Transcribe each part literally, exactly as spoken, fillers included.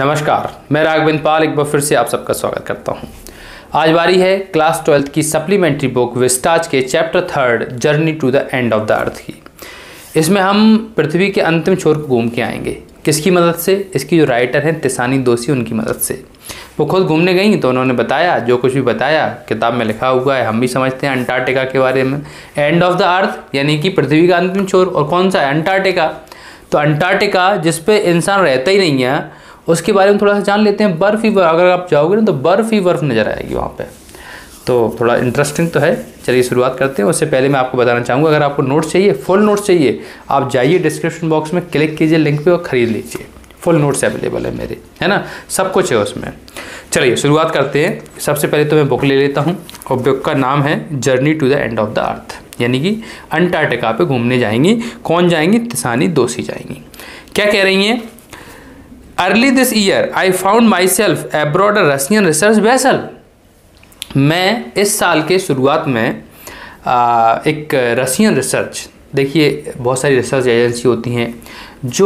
नमस्कार, मैं राघवेंद्र पाल एक बार फिर से आप सबका स्वागत करता हूं। आज बारी है क्लास ट्वेल्थ की सप्लीमेंट्री बुक विस्टाज के chapter third journey to the end of the earth की। इसमें हम पृथ्वी के अंतिम छोर को घूम के आएंगे। किसकी मदद से? इसकी जो राइटर हैं तिशानी दोषी, उनकी मदद से। वो खुद घूमने गई तो उन्होंने बताया, जो कुछ भी बताया किताब में लिखा हुआ है। हम भी समझते हैं अंटार्कटिका के बारे में, एंड ऑफ द अर्थ यानी कि पृथ्वी का अंतिम छोर। और कौन सा है? अंटार्कटिका। तो अंटार्कटिका जिस पे इंसान रहता ही नहीं है, उसके बारे में थोड़ा सा जान लेते हैं। बर्फ़ ही बर्फ, अगर आप जाओगे ना तो बर्फ़ ही बर्फ नज़र आएगी वहाँ पे, तो थोड़ा इंटरेस्टिंग तो है। चलिए शुरुआत करते हैं। उससे पहले मैं आपको बताना चाहूँगा, अगर आपको नोट्स चाहिए, फुल नोट्स चाहिए, आप जाइए डिस्क्रिप्शन बॉक्स में, क्लिक कीजिए लिंक पे और ख़रीद लीजिए। फुल नोट्स अवेलेबल है मेरे, है ना, सब कुछ है उसमें। चलिए शुरुआत करते हैं। सबसे पहले तो मैं बुक ले लेता हूँ और बुक का नाम है journey to the end of the earth, यानी कि अंटार्कटिका पे घूमने जाएंगी। कौन जाएंगी? तिशानी दोषी जाएंगी। क्या कह रही हैं? Early this year I found myself abroad Russian research vessel. मैं इस साल के शुरुआत में आ, एक रशियन रिसर्च, देखिए बहुत सारी रिसर्च एजेंसी होती हैं जो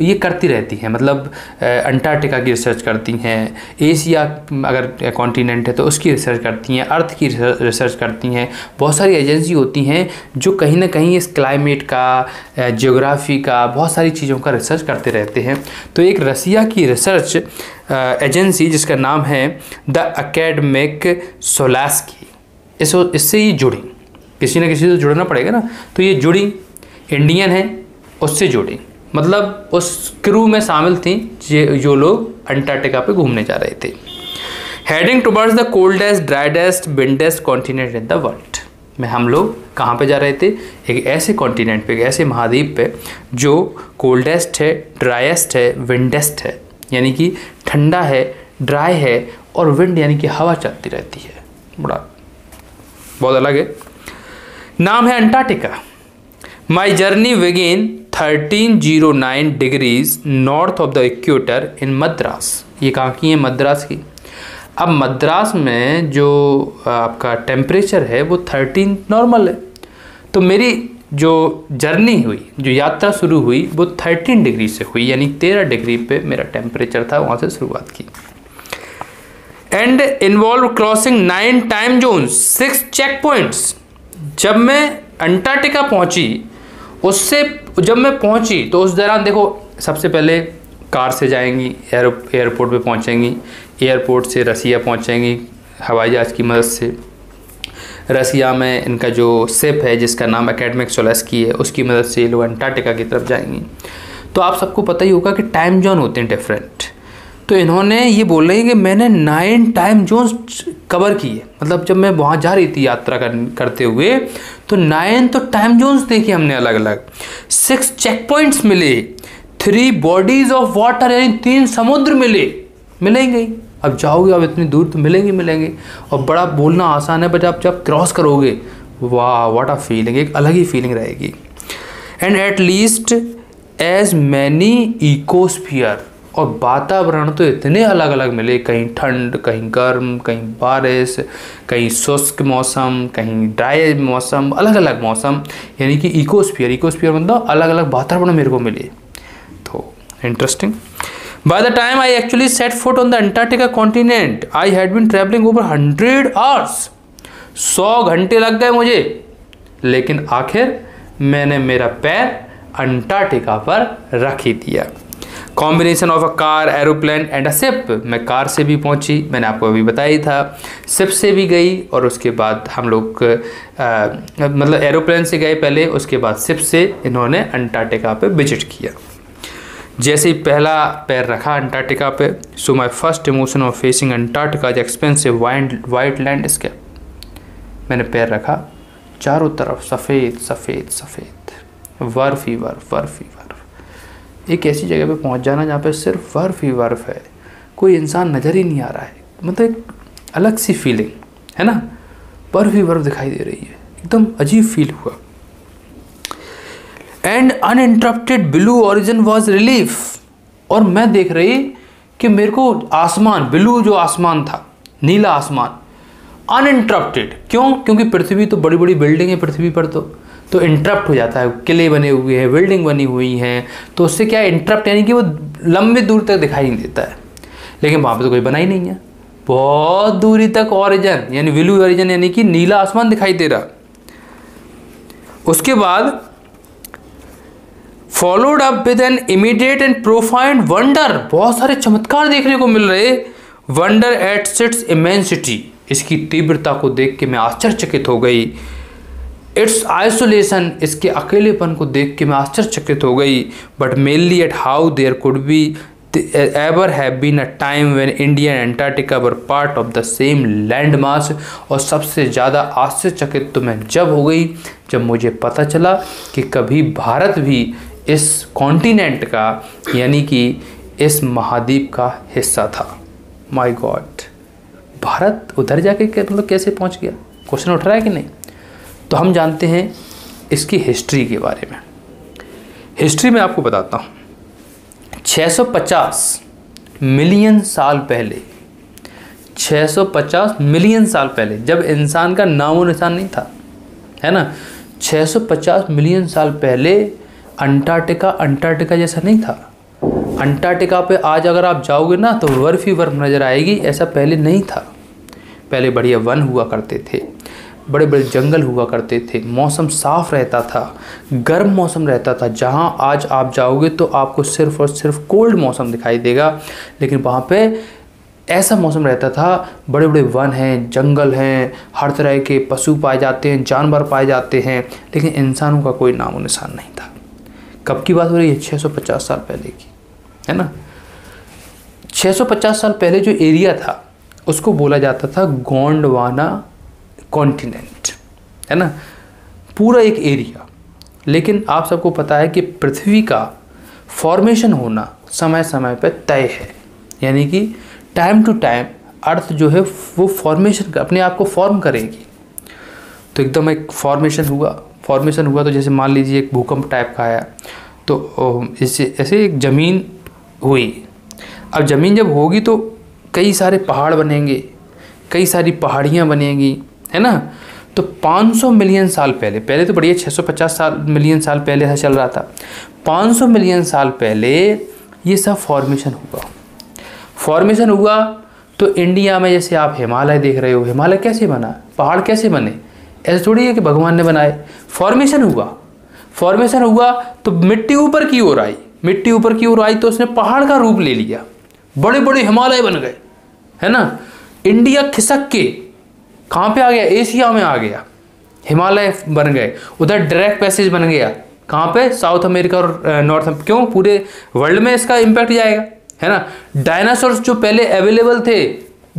ये करती रहती हैं, मतलब अंटार्कटिका की रिसर्च करती हैं, एशिया अगर कॉन्टिनेंट है तो उसकी रिसर्च करती हैं, अर्थ की रिसर्च करती हैं। बहुत सारी एजेंसी होती हैं जो कहीं ना कहीं इस क्लाइमेट का, जियोग्राफी का, बहुत सारी चीज़ों का रिसर्च करते रहते हैं। तो एक रसिया की रिसर्च एजेंसी जिसका नाम है द अकेडमिक सोलार्स्की, इस इससे ये जुड़ी, किसी ना किसी से जुड़ना पड़ेगा ना, तो ये जुड़ी। इंडियन है, उससे जुड़ी, मतलब उस क्रू में शामिल थी जो लोग अंटार्कटिका पे घूमने जा रहे थे। Heading towards the coldest, driest, windiest continent in the world. में हम लोग कहाँ पे जा रहे थे? एक ऐसे कॉन्टिनेंट पे, एक ऐसे महाद्वीप पे जो कोल्डेस्ट है, ड्राइस्ट है, विंडेस्ट है, यानी कि ठंडा है, ड्राई है, और विंड यानी कि हवा चलती रहती है। बड़ा बहुत अलग है। नाम है Antarctica. My journey begin thirteen zero nine degrees north of the equator in Madras. ये कहाँ की है? मद्रास की। अब मद्रास में जो आपका टेम्परेचर है वो थर्टीन नॉर्मल है, तो मेरी जो जर्नी हुई, जो यात्रा शुरू हुई, वो थर्टीन डिग्री से हुई, यानी तेरह डिग्री पे मेरा टेम्परेचर था, वहाँ से शुरुआत की। And involve crossing nine time zone, six check points. जब मैं अंटार्कटिका पहुंची, उससे जब मैं पहुंची तो उस दौरान देखो, सबसे पहले कार से जाएंगी, एयर एयरपोर्ट पे पहुंचेंगी, एयरपोर्ट से रसिया पहुंचेंगी हवाई जहाज़ की मदद से। रसिया में इनका जो शिप है जिसका नाम एकेडमिक सोलार्स्की है, उसकी मदद से ये लोग अंटार्कटिका की तरफ जाएंगी। तो आप सबको पता ही होगा कि टाइम जोन होते हैं डिफरेंट, तो इन्होंने ये बोल रहे हैं कि मैंने नाइन टाइम जोन्स कवर किए, मतलब जब मैं वहाँ जा रही थी यात्रा कर, करते हुए तो नाइन तो टाइम जोन्स देखे हमने अलग अलग। सिक्स चेक पॉइंट्स मिले, थ्री बॉडीज ऑफ वाटर यानी तीन समुद्र मिले। मिलेंगे, अब जाओगे अब इतनी दूर तो मिलेंगे मिलेंगे। और बड़ा बोलना आसान है, बट आप जब क्रॉस करोगे, वाह व्हाट अ फीलिंग, एक अलग ही फीलिंग रहेगी। And at least as many ecosphere, और वातावरण तो इतने अलग अलग मिले, कहीं ठंड, कहीं गर्म, कहीं बारिश, कहीं शुष्क मौसम, कहीं ड्राई मौसम, अलग अलग मौसम, यानी कि इकोस्फीयर। इकोस्फीयर मतलब अलग अलग वातावरण मेरे को मिले, तो interesting. By the time I actually set foot on the Antarctica continent I had been travelling over hundred hours. सौ घंटे लग गए मुझे, लेकिन आखिर मैंने मेरा पैर अंटार्कटिका पर रख ही दिया। Combination of a car, aeroplane and a ship. मैं कार से भी पहुंची, मैंने आपको अभी बताया ही था, शिप से भी गई, और उसके बाद हम लोग आ, मतलब एरोप्लेन से गए पहले, उसके बाद शिप से इन्होंने अंटार्कटिका पे विजिट किया। जैसे ही पहला पैर रखा अंटार्कटिका पे, so my first emotion of facing Antarctica is expensive white white landscape. मैंने पैर रखा, चारों तरफ सफ़ेद सफ़ेद सफ़ेद, बर्फ ही बर्फ, बर्फ ही बर्फ। एक ऐसी जगह पे पहुंच जाना जहाँ पे सिर्फ बर्फ ही बर्फ है, कोई इंसान नज़र ही नहीं आ रहा है, मतलब एक अलग सी फीलिंग है ना, बर्फ ही बर्फ दिखाई दे रही है, एकदम अजीब फील हुआ। And uninterrupted blue horizon was relief. और मैं देख रही कि मेरे को आसमान, ब्लू जो आसमान था, नीला आसमान, अनइंटरप्टेड। क्यों? क्योंकि पृथ्वी तो बड़ी बड़ी बिल्डिंगें पृथ्वी पर तो तो इंटरप्ट हो जाता है, किले बने हुए हैं, बिल्डिंग बनी हुई हैं, तो उससे क्या है, इंटरप्ट यानी कि वो लंबे दूर तक दिखाई नहीं देता है। लेकिन वहाँ पे तो कोई बना ही नहीं है। बहुत दूरी तक ऑरिजन यानी ब्लू ऑरिजन यानी कि नीला आसमान दिखाई दे रहा। उसके बाद followed up with an immediate and profound wonder, बहुत सारे चमत्कार देखने को मिल रहे। वंडर एट इट्स इमेंसिटी, इसकी तीव्रता को देख के मैं आश्चर्यचकित हो गई। इट्स आइसोलेशन, इसके अकेलेपन को देख के मैं आश्चर्यचकित हो गई। But mainly at how there could be ever have been a time when India and Antarctica were part of the same land mass. और सबसे ज़्यादा आश्चर्यचकित तो मैं जब हो गई जब मुझे पता चला कि कभी भारत भी इस कॉन्टिनेंट का यानी कि इस महाद्वीप का हिस्सा था। माय गॉड, भारत उधर जाके मतलब कैसे पहुंच गया, क्वेश्चन उठ रहा है कि नहीं। तो हम जानते हैं इसकी हिस्ट्री के बारे में। हिस्ट्री में आपको बताता हूँ, छह सौ पचास मिलियन साल पहले, छह सौ पचास मिलियन साल पहले जब इंसान का नामो निशान नहीं था, है ना, छह सौ पचास मिलियन साल पहले अंटार्कटिका अंटार्कटिका जैसा नहीं था। अंटार्कटिका पे आज अगर आप जाओगे ना तो बर्फ ही बर्फ नज़र आएगी, ऐसा पहले नहीं था। पहले बढ़िया वन हुआ करते थे, बड़े बड़े जंगल हुआ करते थे, मौसम साफ़ रहता था, गर्म मौसम रहता था। जहाँ आज आप जाओगे तो आपको सिर्फ और सिर्फ कोल्ड मौसम दिखाई देगा, लेकिन वहाँ पे ऐसा मौसम रहता था। बड़े बड़े वन हैं, जंगल हैं, हर तरह के पशु पाए जाते हैं, जानवर पाए जाते हैं, लेकिन इंसानों का कोई नामो निशान नहीं था। कब की बात हो रही है, छह सौ पचास साल पहले की, है ना। छह सौ पचास साल पहले जो एरिया था उसको बोला जाता था गोंडवाना कॉन्टिनेंट, है ना, पूरा एक एरिया। लेकिन आप सबको पता है कि पृथ्वी का फॉर्मेशन होना समय समय पर तय है, यानी कि टाइम टू टाइम अर्थ जो है वो फॉर्मेशन अपने आप को फॉर्म करेगी। तो एकदम एक फॉर्मेशन हुआ, फॉर्मेशन हुआ तो जैसे मान लीजिए एक भूकंप टाइप का आया तो इसे ऐसे एक ज़मीन हुई। अब ज़मीन जब होगी तो कई सारे पहाड़ बनेंगे, कई सारी पहाड़ियाँ बनेंगी, है ना। तो पाँच सौ मिलियन साल पहले, पहले तो बढ़िया छह सौ पचास साल मिलियन साल पहले ऐसा चल रहा था। पाँच सौ मिलियन साल पहले ये सब फॉर्मेशन हुआ। फॉर्मेशन हुआ तो इंडिया में जैसे आप हिमालय देख रहे हो, हिमालय कैसे बना, पहाड़ कैसे बने, ऐसा थोड़ी है कि भगवान ने बनाए। फॉर्मेशन हुआ, फॉर्मेशन हुआ तो मिट्टी ऊपर की ओर आई, मिट्टी ऊपर की ओर आई तो उसने पहाड़ का रूप ले लिया, बड़े बड़े हिमालय बन गए, है ना। इंडिया खिसक के कहाँ पे आ गया, एशिया में आ गया, हिमालय बन गए, उधर डायरेक्ट पैसेज बन गया, कहाँ पे, साउथ अमेरिका और नॉर्थ, क्यों, पूरे वर्ल्ड में इसका इम्पैक्ट जाएगा, है ना। डायनासोर्स जो पहले अवेलेबल थे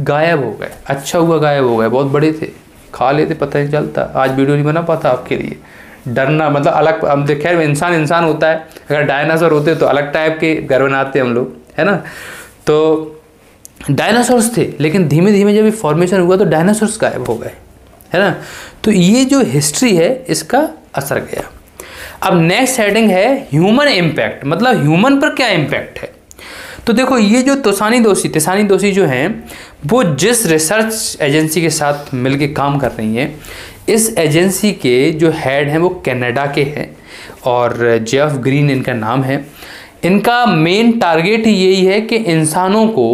गायब हो गए, अच्छा हुआ गायब हो गए, बहुत बड़े थे, खा लेते, पता नहीं चलता। आज वीडियो नहीं बना पाता आपके लिए, डरना मतलब अलग, हम देख, खैर इंसान इंसान होता है, अगर डायनासोर होते तो अलग टाइप के घर बनाते हम लोग, है ना। तो डायनासोर्स थे, लेकिन धीमे धीमे जब ये फॉर्मेशन हुआ तो डायनासोर्स गायब हो गए, है ना। तो ये जो हिस्ट्री है इसका असर गया। अब नेक्स्ट हेडिंग है ह्यूमन इम्पैक्ट, मतलब ह्यूमन पर क्या इम्पैक्ट है। तो देखो ये जो तिशानी दोशी, तिशानी दोशी जो हैं वो जिस रिसर्च एजेंसी के साथ मिलके काम कर रही हैं, इस एजेंसी के जो हेड हैं वो कनाडा के हैं और जेफ ग्रीन इनका नाम है। इनका मेन टारगेट यही है कि इंसानों को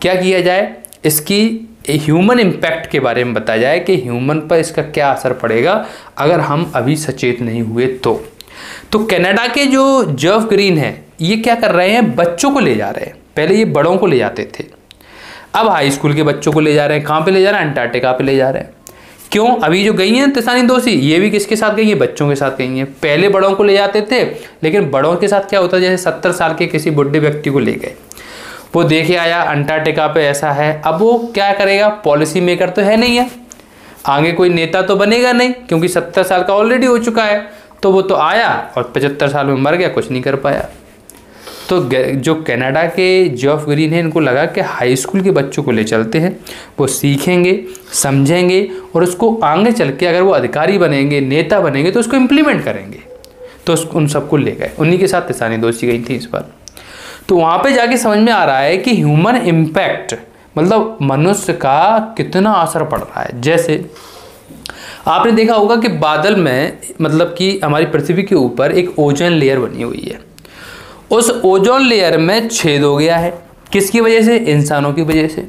क्या किया जाए, इसकी ह्यूमन इम्पैक्ट के बारे में बताया जाए कि ह्यूमन पर इसका क्या असर पड़ेगा अगर हम अभी सचेत नहीं हुए तो। तो कनाडा के जो जेफ ग्रीन हैं ये क्या कर रहे हैं, बच्चों को ले जा रहे हैं। पहले ये बड़ों को ले जाते थे, अब हाई स्कूल के बच्चों को ले जा रहे हैं। कहाँ पे ले जा रहे हैं, अंटार्कटिका पे ले जा रहे हैं। क्यों, अभी जो गई हैं तिशानी दोशी ये भी किसके साथ गई है, बच्चों के साथ गई हैं। पहले बड़ों को ले जाते थे, लेकिन बड़ों के साथ क्या होता है, जैसे सत्तर साल के किसी बुढ़े व्यक्ति को ले गए, वो देखे आया अंटार्कटिका पे ऐसा है। अब वो क्या करेगा, पॉलिसी मेकर तो है नहीं, है आगे कोई नेता तो बनेगा नहीं क्योंकि सत्तर साल का ऑलरेडी हो चुका है। तो वो तो आया और पचहत्तर साल में मर गया, कुछ नहीं कर पाया। तो जो कनाडा के जेफ ग्रीन है इनको लगा कि हाई स्कूल के बच्चों को ले चलते हैं, वो सीखेंगे, समझेंगे और उसको आगे चल के अगर वो अधिकारी बनेंगे, नेता बनेंगे तो उसको इम्प्लीमेंट करेंगे। तो उन सबको ले गए, उन्हीं के साथ तिशानी दोशी गई थी इस बार। तो वहाँ पे जाके समझ में आ रहा है कि ह्यूमन इम्पैक्ट मतलब मनुष्य का कितना असर पड़ रहा है। जैसे आपने देखा होगा कि बादल में मतलब कि हमारी पृथ्वी के ऊपर एक ओजोन लेयर बनी हुई है, उस ओजोन लेयर में छेद हो गया है, किसकी वजह से? इंसानों की वजह से।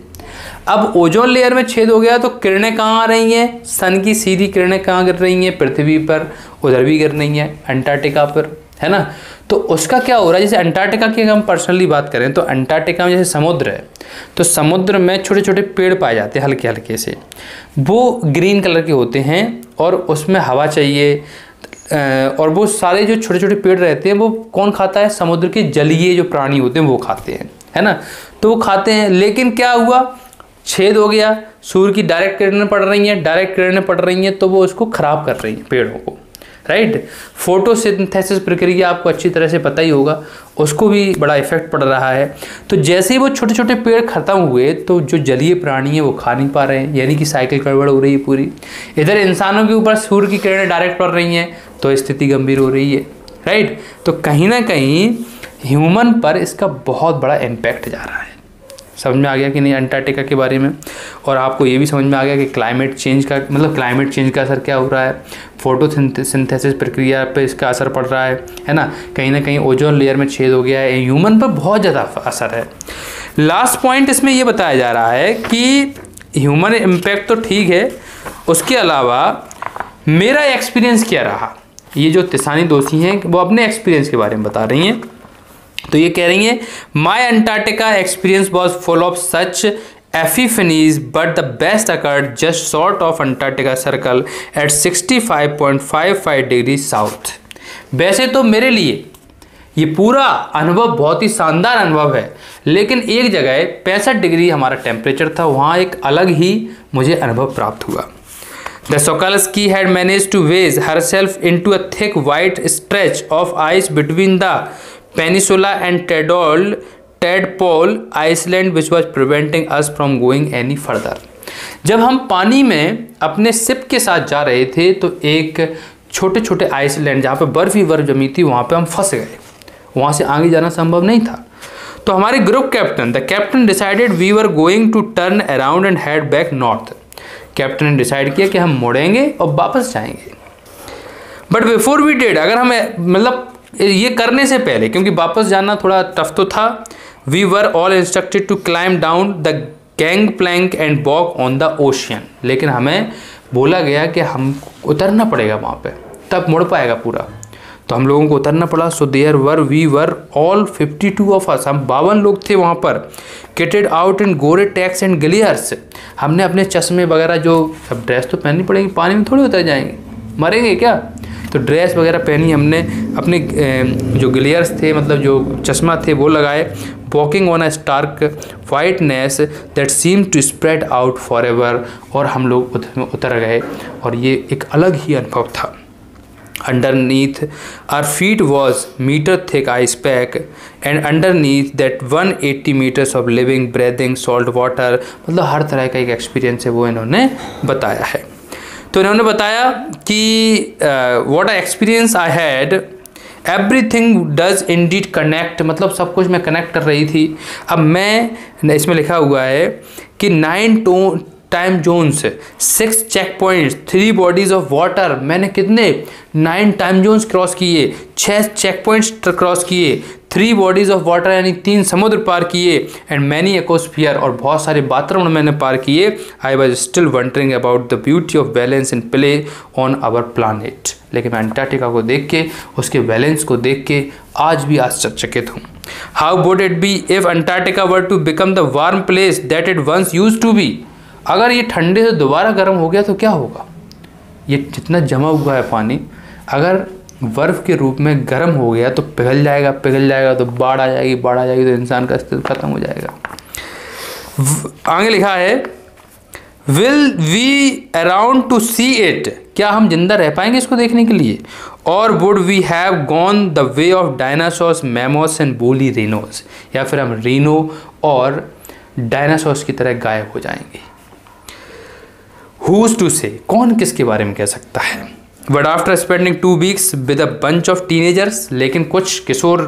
अब ओजोन लेयर में छेद हो गया तो किरणें कहाँ आ रही हैं? सन की सीधी किरणें कहाँ गिर रही हैं? पृथ्वी पर। उधर भी गिर रही हैं, अंटार्कटिका पर, है ना। तो उसका क्या हो रहा है, जैसे अंटार्कटिका की हम पर्सनली बात करें तो अंटार्कटिका में जैसे समुद्र है तो समुद्र में छोटे छोटे पेड़ पाए जाते हैं, हल्के हल्के से, वो ग्रीन कलर के होते हैं और उसमें हवा चाहिए, और वो सारे जो छोटे छोटे पेड़ रहते हैं वो कौन खाता है? समुद्र के जलीय जो प्राणी होते हैं वो खाते हैं, है ना। तो वो खाते हैं, लेकिन क्या हुआ, छेद हो गया, सूर्य की डायरेक्ट किरणें पड़ रही हैं, डायरेक्ट किरणें पड़ रही हैं तो वो उसको ख़राब कर रही हैं पेड़ों को, राइट। फोटोसिंथेसिस प्रक्रिया आपको अच्छी तरह से पता ही होगा, उसको भी बड़ा इफेक्ट पड़ रहा है। तो जैसे ही वो छोटे छोटे पेड़ ख़त्म हुए तो जो जलीय प्राणी है वो खा नहीं पा रहे हैं, यानी कि साइकिल गड़बड़ हो रही है पूरी। इधर इंसानों के ऊपर सूर्य की किरणें डायरेक्ट पड़ रही हैं तो स्थिति गंभीर हो रही है, राइट। तो कहीं ना कहीं ह्यूमन पर इसका बहुत बड़ा इम्पैक्ट जा रहा है। समझ में आ गया कि नहीं अंटार्कटिका के बारे में? और आपको ये भी समझ में आ गया कि क्लाइमेट चेंज का मतलब क्लाइमेट चेंज का असर क्या हो रहा है, फोटोसिंथेसिस प्रक्रिया पे इसका असर पड़ रहा है है ना। कहीं ना कहीं ओजोन लेयर में छेद हो गया है, ह्यूमन पर बहुत ज़्यादा असर है। लास्ट पॉइंट इसमें ये बताया जा रहा है कि ह्यूमन इम्पैक्ट तो ठीक है, उसके अलावा मेरा एक्सपीरियंस क्या रहा। ये जो तिशानी दोषी हैं वो अपने एक्सपीरियंस के बारे में बता रही हैं, तो ये कह रही हैं my Antarctica experience was full of such epiphanies but the best occurred just short of Antarctica circle at sixty five point five five degree south. वैसे तो मेरे लिए ये पूरा अनुभव बहुत ही शानदार अनुभव है, लेकिन एक जगह पैंसठ डिग्री हमारा टेम्परेचर था, वहाँ एक अलग ही मुझे अनुभव प्राप्त हुआ। The Solarskyy had managed to wedge herself into a thick white stretch of ice between the peninsula and Tadpole, Tadpole Iceland, which was preventing us from going any further. जब हम पानी में अपने सिप के साथ जा रहे थे तो एक छोटे छोटे आइसलैंड जहाँ पर बर्फ ही बर्फ जमी थी वहाँ पर हम फंस गए, वहाँ से आगे जाना संभव नहीं था। तो हमारे group captain the captain decided we were going to turn around and head back north. Captain ने डिसाइड किया कि हम मुड़ेंगे और वापस जाएंगे। बट बिफोर वी डिड, अगर हम मतलब ये करने से पहले, क्योंकि वापस जाना थोड़ा टफ तो था, we were all instructed to climb down the gang Planck and walk on the ocean. लेकिन हमें बोला गया कि हम उतरना पड़ेगा वहाँ पे, तब मुड़ पाएगा पूरा। तो हम लोगों को उतरना पड़ा। So there were we were all fifty two of us, हम बावन लोग थे वहाँ पर। Kitted out in Gore tax and ग्लेयर्स, हमने अपने चश्मे वगैरह जो, अब ड्रेस तो पहननी पड़ेगी, पानी में थोड़े उतर जाएंगे, मरेंगे क्या। तो ड्रेस वगैरह पहनी हमने, अपने जो ग्लेयर्स थे मतलब जो चश्मा थे वो लगाए। Walking on a stark whiteness that seem to spread out for ever, और हम लोग उतर गए और ये एक अलग ही अनुभव था। Underneath our feet was meter thick ice pack, and underneath that one hundred eighty meters of living, breathing, salt water, मतलब हर तरह का एक एक्सपीरियंस है वो इन्होंने बताया है। तो इन्होंने बताया कि what a experience I had, everything does indeed connect, मतलब सब कुछ मैं कनेक्ट कर रही थी। अब मैं इसमें लिखा हुआ है कि nine two time zones, six check points, three bodies of water, मैंने कितने नाइन टाइम जोन्स क्रॉस किए, छः चेक पॉइंट्स क्रॉस किए, थ्री बॉडीज ऑफ वाटर यानी तीन समुद्र पार किए, एंड मैनी एकोस्फियर, और बहुत सारे वातावरण मैंने पार किए। I was still wondering about the beauty of balance and play on our planet. लेकिन मैं अंटार्कटिका को देख के, उसके बैलेंस को देख के आज भी आश्चर्यचकित हूँ। How would it be if Antarctica were to become the warm place that it once use to be. अगर ये ठंडे से दोबारा गर्म हो गया तो क्या होगा, ये जितना जमा हुआ है पानी अगर बर्फ़ के रूप में गर्म हो गया तो पिघल जाएगा, पिघल जाएगा तो बाढ़ आ जाएगी, बाढ़ आ जाएगी तो इंसान का अस्तित्व खत्म हो जाएगा। आगे लिखा है will we around to see it, क्या हम जिंदा रह पाएंगे इसको देखने के लिए। और would we have gone the way of dinosaurs, mammoths and woolly rhinos, या फिर हम रीनो और डायनासोर्स की तरह गायब हो जाएंगे। Who's to say, कौन किसके बारे में कह सकता है। But after spending two weeks with a bunch of teenagers, लेकिन कुछ किशोर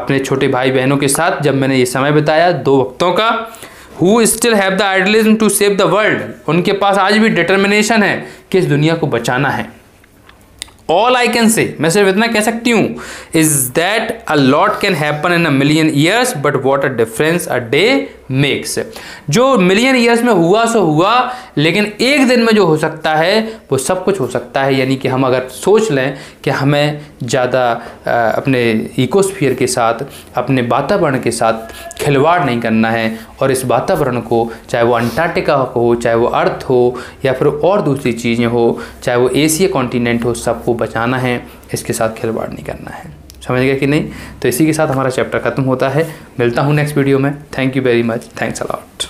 अपने छोटे भाई बहनों के साथ जब मैंने ये समय बिताया दो वक्तों का, who still have the idealism to save the world, उनके पास आज भी डिटर्मिनेशन है कि इस दुनिया को बचाना है। ऑल आई कैन से, मैं सिर्फ इतना कह सकती हूँ, is that a lot can happen in a million years but what a difference a day makes. जो मिलियन ईयर्स में हुआ सो हुआ, लेकिन एक दिन में जो हो सकता है वो सब कुछ हो सकता है। यानी कि हम अगर सोच लें कि हमें ज़्यादा अपने इकोस्फीयर के साथ, अपने वातावरण के साथ खिलवाड़ नहीं करना है और इस वातावरण को, चाहे वो अंटार्कटिका हो, चाहे वो अर्थ हो या फिर और दूसरी चीज़ें हो, चाहे वो एशिया कॉन्टीनेंट हो, सबको बचाना है, इसके साथ खिलवाड़ नहीं करना है। समझ गया कि नहीं? तो इसी के साथ हमारा चैप्टर खत्म होता है। मिलता हूँ नेक्स्ट वीडियो में। Thank you very much. Thanks a lot.